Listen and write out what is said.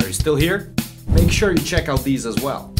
Are you still here? Make sure you check out these as well.